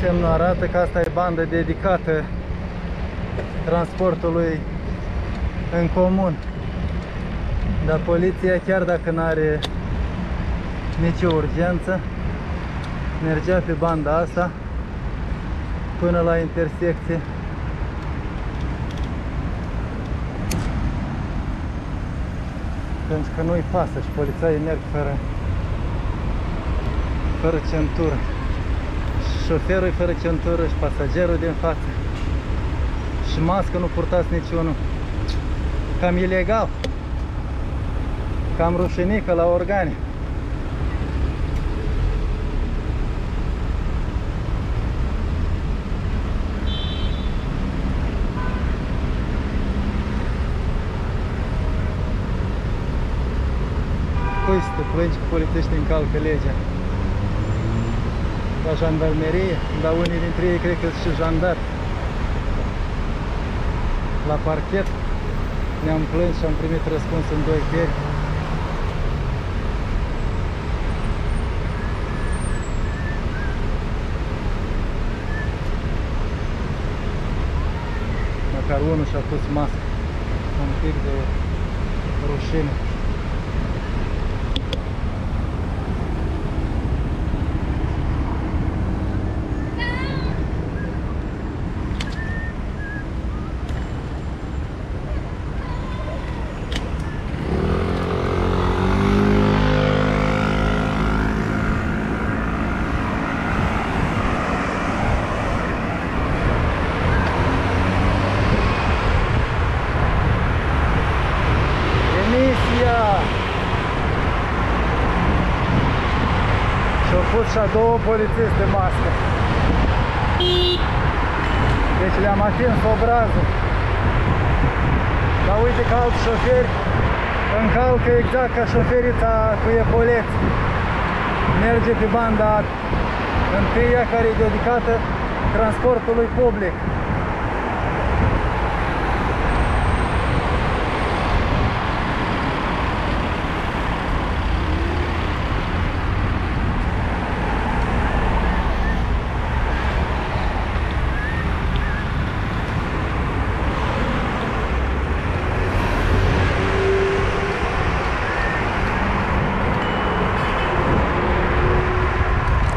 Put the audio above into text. semnul arată că asta e bandă dedicată transportului în comun. Dar poliția, chiar dacă nu are nicio urgență, mergea pe banda asta până la intersecție. Pentru că nu-i pasă și polițaii merg fără centură. Șoferul e fără centură și pasagerul din față. Și mască nu purtați niciunul. Cam ilegal. Cam rușinică la organe. Păi să te plângi că polițiștii încalcă legea. La jandarmerie, dar unii dintre ei cred că sunt și jandari. La parchet ne-am plâns și am primit răspuns în 2 zile. Măcar unul și-a pus mască. Un pic de rușine. Și a 2 polițiști de mască. Deci le-am atins obrazul. Dar uite că alți șoferi încalcă exact ca șoferița cu epoleț. Merge pe banda întâia, care e dedicată transportului public.